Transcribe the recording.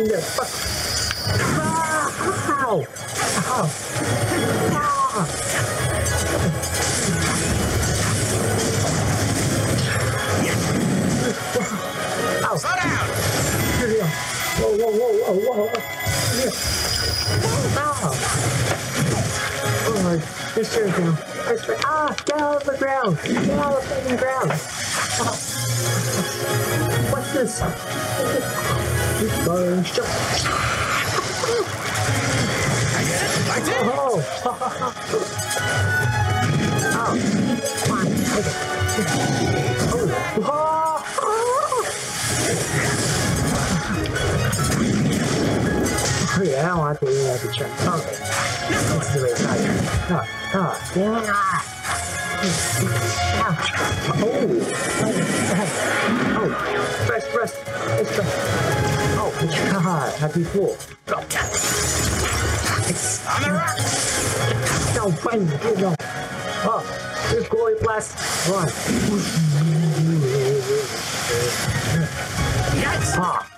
in there. Ow! Ow! Slow down! Whoa, whoa, whoa, whoa, whoa. Oh my, just turn down. Ah, get out of the ground! Get out of the fucking ground! What's this? I don't want to do that to check. Okay. Let's do it. Oh. Press. Oh, God. Happy fool. On the rock. No, friend. No. Oh. This glory blast. Run. Yes. Ah.